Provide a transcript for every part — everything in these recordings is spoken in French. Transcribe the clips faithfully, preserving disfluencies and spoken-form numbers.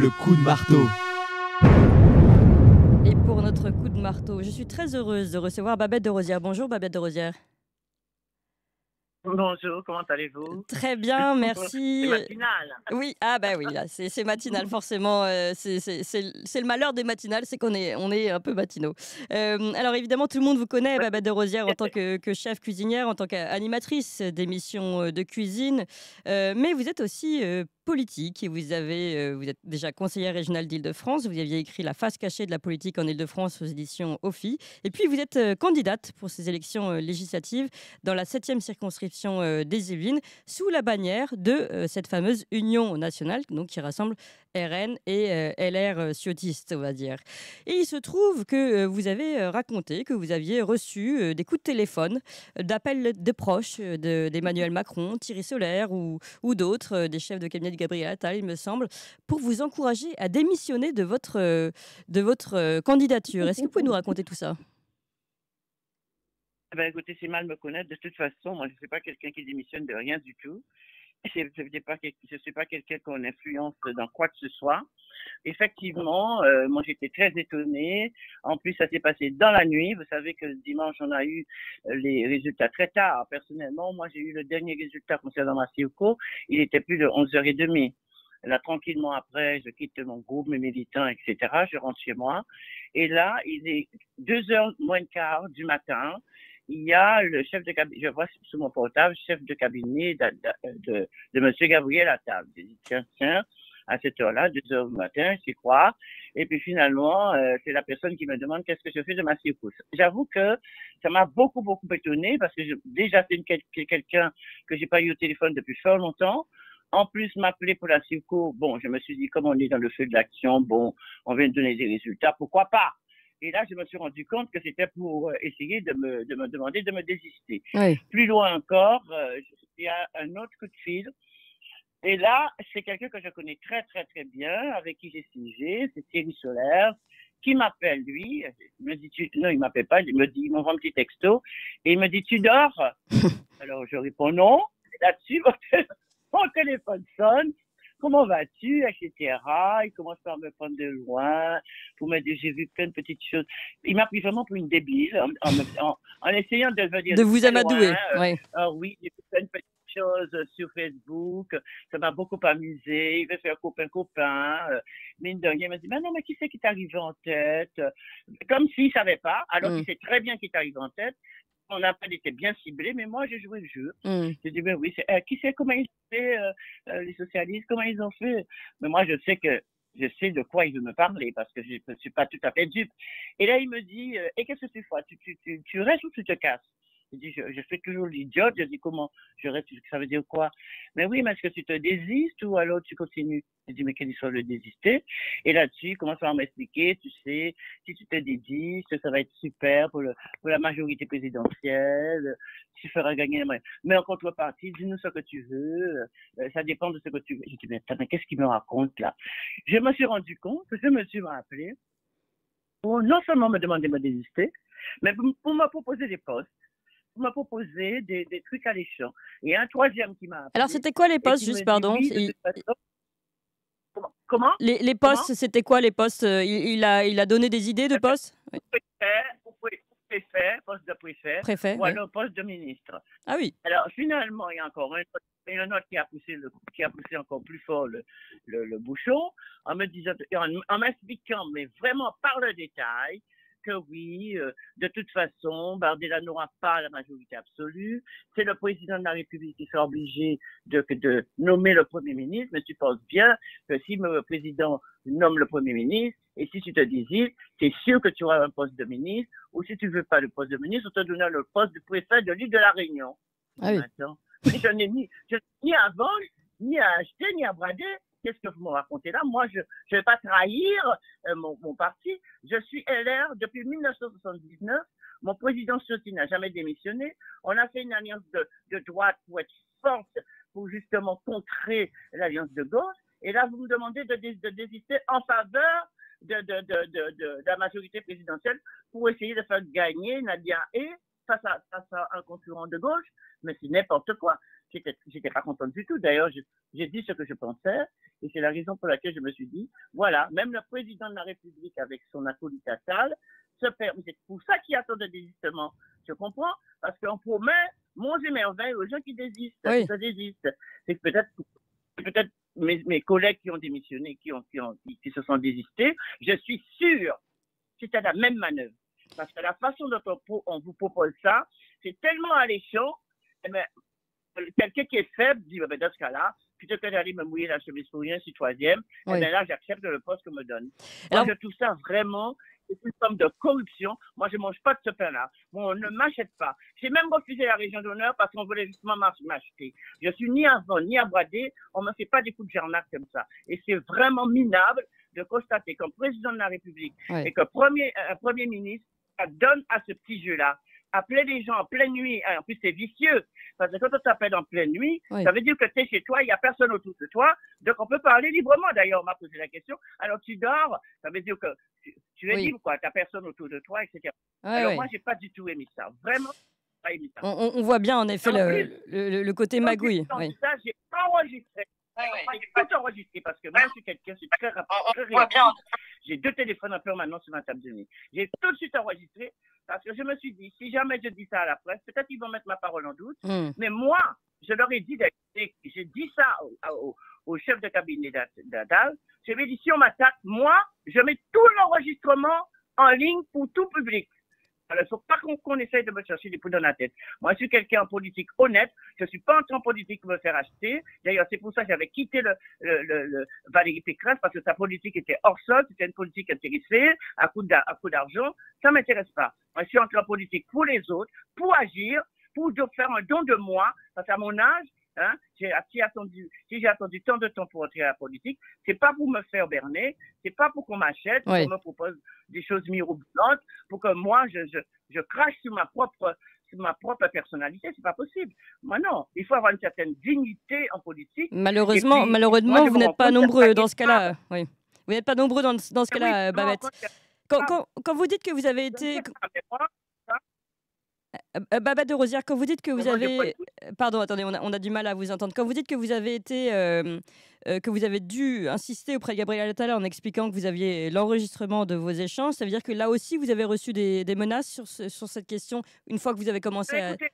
le coup de marteau. Et pour notre coup de marteau, je suis très heureuse de recevoir Babette de Rozières. Bonjour Babette de Rozières. Bonjour, comment allez-vous? Très bien, merci. C'est matinal. Oui, ah bah oui, c'est matinal forcément. C'est le malheur des matinales, c'est qu'on est, on est un peu matinaux. Euh, alors évidemment, tout le monde vous connaît, Babette de Rozières, en tant que, que chef cuisinière, en tant qu'animatrice d'émissions de cuisine. Euh, mais vous êtes aussi euh, politique et vous, avez, vous êtes déjà conseillère régionale d'Île-de-France. Vous aviez écrit « La face cachée de la politique en Île-de-France » aux éditions O F I. Et puis, vous êtes candidate pour ces élections législatives dans la septième circonscription des Yvelines, sous la bannière de cette fameuse Union Nationale, donc qui rassemble R N et L R ciotistes, on va dire. Et il se trouve que vous avez raconté que vous aviez reçu des coups de téléphone, d'appels de proches d'Emmanuel Macron, Thierry Solère ou, ou d'autres, des chefs de cabinet de Gabriel Attal, il me semble, pour vous encourager à démissionner de votre, de votre candidature. Est-ce que vous pouvez nous raconter tout ça? Eh bien, écoutez, c'est mal me connaître. De toute façon, moi, je ne suis pas quelqu'un qui démissionne de rien du tout. Je ne suis pas quelqu'un qu'on influence dans quoi que ce soit. Effectivement, euh, moi, j'étais très étonnée. En plus, ça s'est passé dans la nuit. Vous savez que dimanche, on a eu les résultats très tard. Personnellement, moi, j'ai eu le dernier résultat concernant ma Sioco. Il était plus de onze heures trente. Là, tranquillement après, je quitte mon groupe, mes militants, et cetera. Je rentre chez moi. Et là, il est deux heures moins quart du matin. Il y a le chef de cabinet, je vois sous mon portable, chef de cabinet de, de, de M. Gabriel Attal. Je dis, tiens, tiens, à cette heure-là, deux heures du matin, je crois. Et puis finalement, euh, c'est la personne qui me demande qu'est-ce que je fais de ma secousse. J'avoue que ça m'a beaucoup, beaucoup étonnée parce que je, déjà, c'est quel, quelqu'un que j'ai pas eu au téléphone depuis fort longtemps. En plus, m'appeler pour la secours, bon, je me suis dit, comme on est dans le feu de l'action, bon, on vient de donner des résultats, pourquoi pas? Et là, je me suis rendu compte que c'était pour essayer de me, de me demander de me désister. Oui. Plus loin encore, euh, il y a un autre coup de fil. Et là, c'est quelqu'un que je connais très, très, très bien, avec qui j'ai siégé, c'est Thierry Solère, qui m'appelle, lui. Il me dit, tu... non, il m'appelle pas, il me dit, il m'envoie un petit texto. Et il me dit, tu dors? Alors, je réponds non. Là-dessus, mon téléphone sonne. Comment vas-tu, et cetera. Il commence par me prendre de loin, pour me dire, j'ai vu plein de petites choses. Il m'a pris vraiment pour une débile, en, en, en essayant de venir. De vous amadouer, euh, ouais. euh, oui. J'ai vu plein de petites choses sur Facebook, ça m'a beaucoup amusé, il veut faire copain-copain. Euh, mine de rien, il m'a dit, mais non, mais qui c'est qui t'arrive en tête? Comme s'il ne savait pas, alors qu'il mm. sait très bien qui t'arrive en tête. Mon appel était bien ciblé, mais moi, j'ai joué le jeu. Mm. J'ai dit, ben oui, euh, qui sait comment ils ont fait, euh, euh, les socialistes, comment ils ont fait? Mais moi, je sais que je sais de quoi ils veulent me parler, parce que je ne suis pas tout à fait dupe. Et là, il me dit, euh, et qu'est-ce que tu fais? Tu, tu, tu, tu restes ou tu te casses? Je dis, je, je fais toujours l'idiote. Je dis, comment je reste? Ça veut dire quoi? Mais oui, mais est-ce que tu te désistes ou alors tu continues? Je dis, mais quel soit le désister? Et là-dessus, il commence à m'expliquer, tu sais, si tu te désistes, ça va être super pour, le, pour la majorité présidentielle, tu feras gagner la majorité. Mais en contrepartie, dis-nous ce que tu veux, ça dépend de ce que tu veux. Je dis, mais, mais qu'est-ce qu'il me raconte là? Je me suis rendu compte que ce monsieur m'a appelé pour non seulement me demander de me désister, mais pour, pour me proposer des postes. M'a proposé des, des trucs alléchants. Et un troisième qui m'a... Alors, c'était quoi les postes, juste, pardon? Il... Comment, comment les, les postes, c'était quoi les postes? il, il, a, il a donné des idées de postes? Oui. Préfet, préfet, poste de préfet, préfet ou alors oui. Poste de ministre. Ah oui. Alors, finalement, il y a encore un autre, un autre qui, a poussé le, qui a poussé encore plus fort le, le, le bouchon, en me disant, en, en m'expliquant, mais vraiment par le détail, que oui, euh, de toute façon, Bardella n'aura pas la majorité absolue. C'est le président de la République qui sera obligé de, de nommer le Premier ministre. Mais tu penses bien que si le président nomme le Premier ministre, et si tu te désistes, tu es sûr que tu auras un poste de ministre, ou si tu ne veux pas le poste de ministre, on te donnera le poste de préfet de l'île de la Réunion. Ah oui. Attends. Mais je n'ai ni, ni à vendre, ni à acheter, ni à brader. Qu'est-ce que vous me racontez là? Moi, je ne vais pas trahir euh, mon, mon parti. Je suis L R depuis mille neuf cent soixante-dix-neuf. Mon président Sauti n'a jamais démissionné. On a fait une alliance de, de droite pour être forte, pour justement contrer l'alliance de gauche. Et là, vous me demandez de, de, de désister en faveur de, de, de, de, de, de la majorité présidentielle pour essayer de faire gagner Nadia et face à, face à un concurrent de gauche. Mais c'est n'importe quoi. j'étais pas contente du tout. D'ailleurs, j'ai dit ce que je pensais et c'est la raison pour laquelle je me suis dit, voilà, même le président de la République avec son acolyte Attal se perd. C'est pour ça qu'il attend le désistement. Je comprends, parce qu'on promet monts et merveilles aux gens qui désistent. Oui. Qui se désistent. C'est peut-être peut-être mes, mes collègues qui ont démissionné, qui, ont, qui, ont, qui, qui se sont désistés. Je suis sûre que c'était la même manœuvre. Parce que la façon dont on, on vous propose ça, c'est tellement alléchant. Quelqu'un qui est faible dit, bah, dans ce cas-là, plutôt que d'aller me mouiller la chemise pour rien, je suis troisième. Oui. Et bien là, j'accepte le poste qu'on me donne. Alors... Moi, je trouve ça vraiment, c'est une forme de corruption. Moi, je ne mange pas de ce pain-là. Moi, on ne m'achète pas. J'ai même refusé la région d'honneur parce qu'on voulait justement m'acheter. Je suis ni avant ni abradé. On ne me fait pas des coups de jarnac comme ça. Et c'est vraiment minable de constater qu'un président de la République oui. et qu'un premier, un premier ministre ça donne à ce petit jeu-là. Appeler les gens en pleine nuit, en plus c'est vicieux, parce que quand on t'appelle en pleine nuit, oui. ça veut dire que tu es chez toi, il n'y a personne autour de toi, donc on peut parler librement. D'ailleurs, on m'a posé la question, alors tu dors, ça veut dire que tu, tu es oui. libre, tu n'as personne autour de toi, et cetera. Ah, alors oui. moi, je n'ai pas du tout aimé ça, vraiment pas aimé ça. On, on voit bien en effet en le, plus, le, le côté magouille. Oui. Ça, j'ai enregistré, ah, ouais. moi, j'ai tout enregistré, parce que moi, je suis quelqu'un, je suis très rapide, très réactif. J'ai deux téléphones en permanence sur ma table de nuit. J'ai tout de suite enregistré, parce que je me suis dit, si jamais je dis ça à la presse, peut-être qu'ils vont mettre ma parole en doute. Mmh. Mais moi, je leur ai dit, j'ai dit ça au, au, au chef de cabinet d'Attal. Je lui ai dit, si on m'attaque, moi, je mets tout l'enregistrement en ligne pour tout public. Alors, il ne faut pas qu'on qu'on essaye de me chercher des poux dans la tête. Moi, je suis quelqu'un en politique honnête. Je ne suis pas entré en politique pour me faire acheter. D'ailleurs, c'est pour ça que j'avais quitté le, le, le, le Valérie Pécresse, parce que sa politique était hors sol, c'était une politique intéressée, à coup d'argent. Ça ne m'intéresse pas. Moi, je suis entré en politique pour les autres, pour agir, pour faire un don de moi, parce qu'à mon âge, hein, j'ai attendu, si j'ai attendu tant de temps pour entrer à la politique, c'est pas pour me faire berner, c'est pas pour qu'on m'achète, oui. qu'on me propose des choses mirobolantes, pour que moi je, je, je crache sur ma propre, sur ma propre personnalité, c'est pas possible. Moi non, il faut avoir une certaine dignité en politique. Malheureusement, puis, malheureusement, moi, vous n'êtes pas nombreux dans ce cas-là. Oui, vous n'êtes pas nombreux dans, dans ce cas-là, oui, Babette. Quand, quand, quand vous dites que vous avez été Babette de Rozières, quand vous dites que vous moi, avez, pardon, attendez, on a, on a du mal à vous entendre. Quand vous dites que vous avez été, euh, euh, que vous avez dû insister auprès de Gabriel Attal en expliquant que vous aviez l'enregistrement de vos échanges, ça veut dire que là aussi vous avez reçu des, des menaces sur, ce, sur cette question une fois que vous avez commencé. Mais à... Écoutez,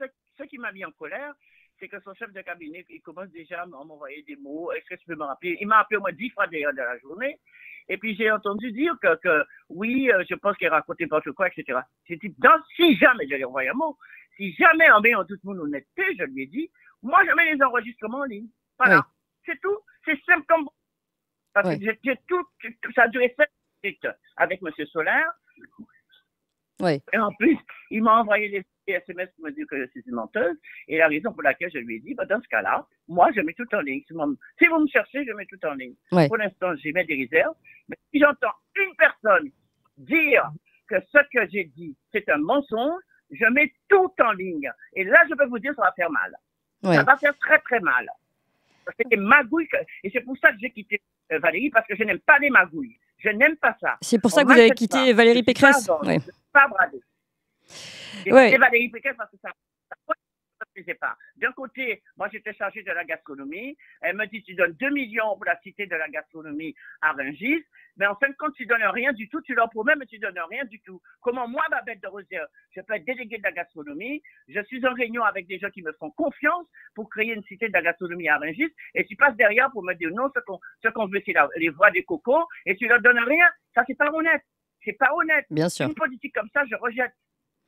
ce, ce qui m'a mis en colère, c'est que son chef de cabinet, il commence déjà à m'envoyer des mots. Est-ce que je peux me rappeler? Il m'a appelé au moins dix fois d'ailleurs dans la journée. Et puis j'ai entendu dire que, que oui, euh, je pense qu'il racontait n'importe quoi, et cetera. J'ai dit, dans, si jamais, je lui ai envoyé un mot, si jamais on met en toute mon honnêteté, je lui ai dit, moi je mets les enregistrements en ligne. Voilà, oui. c'est tout, c'est simple comme... Parce oui. que j'ai tout, tout, ça a duré sept minutes avec M. Solère. Oui. Et en plus, il m'a envoyé les... et S M S pour me dire que je suis une menteuse, et la raison pour laquelle je lui ai dit, bah, dans ce cas-là, moi, je mets tout en ligne. Si vous me cherchez, je mets tout en ligne. Ouais. Pour l'instant, j'y mets des réserves, mais si j'entends une personne dire que ce que j'ai dit, c'est un mensonge, je mets tout en ligne. Et là, je peux vous dire, ça va faire mal. Ouais. Ça va faire très, très mal. C'est des magouilles, que... et c'est pour ça que j'ai quitté euh, Valérie, parce que je n'aime pas les magouilles. Je n'aime pas ça. C'est pour ça On que vous avez quitté pas. Valérie Pécresse. Je ne suis pas bradée. Et ouais. Valérie Pécresse, parce que ça ne me plaisait pas. D'un côté, moi j'étais chargée de la gastronomie. Elle me dit, tu donnes deux millions pour la cité de la gastronomie à Rungis, mais en fin de compte, tu ne donnes rien du tout. Tu leur promets, mais tu ne donnes rien du tout. Comment moi, Babette de Rozières, je peux être déléguée de la gastronomie? Je suis en réunion avec des gens qui me font confiance pour créer une cité de la gastronomie à Rungis, et tu passes derrière pour me dire non, ce qu'on ce qu'on veut, c'est la, les voies des cocos, et tu ne leur donnes rien. Ça, c'est pas honnête. C'est pas honnête. Bien sûr. Une politique comme ça, je rejette.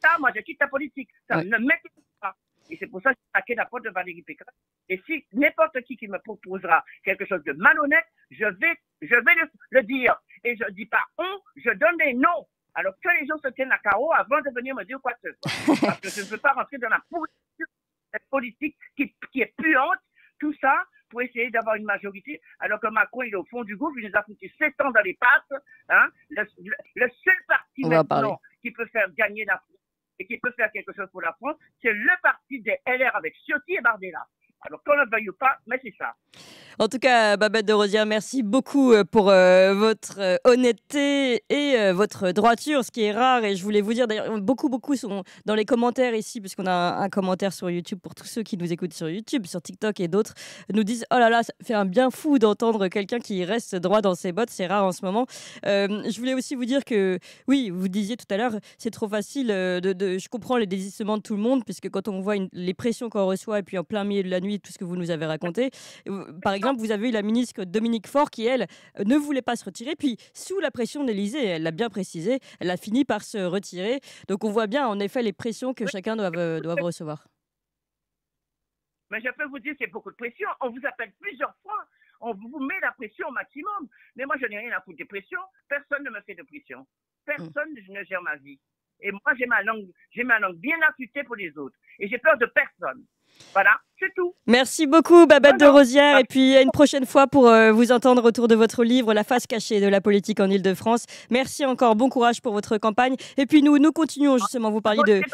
Ça, moi, je quitte la politique. Ça ouais. ne m'intéresse pas. Et c'est pour ça que j'ai attaqué la porte de Valérie Pécresse. Et si n'importe qui qui me proposera quelque chose de malhonnête, je vais, je vais le, le dire. Et je ne dis pas on, je donne des noms. Alors que les gens se tiennent à carreau avant de venir me dire quoi que ce soit. Parce que je ne veux pas rentrer dans la pourriture de cette politique qui, qui est puante, tout ça, pour essayer d'avoir une majorité. Alors que Macron, il est au fond du gouffre, il nous a foutu sept ans dans les pattes. Hein. Le, le, le seul parti maintenant qui peut faire gagner la et qui peut faire quelque chose pour la France, c'est le parti des L R avec Ciotti et Bardella. Alors qu'on ne le veuille pas, mais c'est ça. En tout cas, Babette de Rozières, merci beaucoup pour euh, votre euh, honnêteté et euh, votre droiture, ce qui est rare. Et je voulais vous dire, d'ailleurs, beaucoup, beaucoup sont dans les commentaires ici, puisqu'on a un, un commentaire sur YouTube pour tous ceux qui nous écoutent sur YouTube, sur TikTok et d'autres, nous disent « Oh là là, ça fait un bien fou d'entendre quelqu'un qui reste droit dans ses bottes, c'est rare en ce moment. Euh, » Je voulais aussi vous dire que, oui, vous disiez tout à l'heure, c'est trop facile, euh, de, de, je comprends les désistements de tout le monde, puisque quand on voit une, les pressions qu'on reçoit, et puis en plein milieu de la nuit, tout ce que vous nous avez raconté, par exemple, vous avez eu la ministre Dominique Faure qui, elle, ne voulait pas se retirer. Puis, sous la pression d'Elysée, elle l'a bien précisé, elle a fini par se retirer. Donc, on voit bien, en effet, les pressions que chacun doit, doit recevoir. Mais je peux vous dire, c'est beaucoup de pression. On vous appelle plusieurs fois. On vous met la pression au maximum. Mais moi, je n'ai rien à foutre de pression. Personne ne me fait de pression. Personne mmh. ne gère ma vie. Et moi, j'ai ma langue, j'ai ma langue bien affûtée pour les autres. Et j'ai peur de personne. Voilà, c'est tout. Merci beaucoup, Babette de Rozières. Et puis, à une prochaine fois pour euh, vous entendre autour de votre livre « La face cachée de la politique en Île-de-France ». Merci encore, bon courage pour votre campagne. Et puis, nous, nous continuons justement, vous parliez de...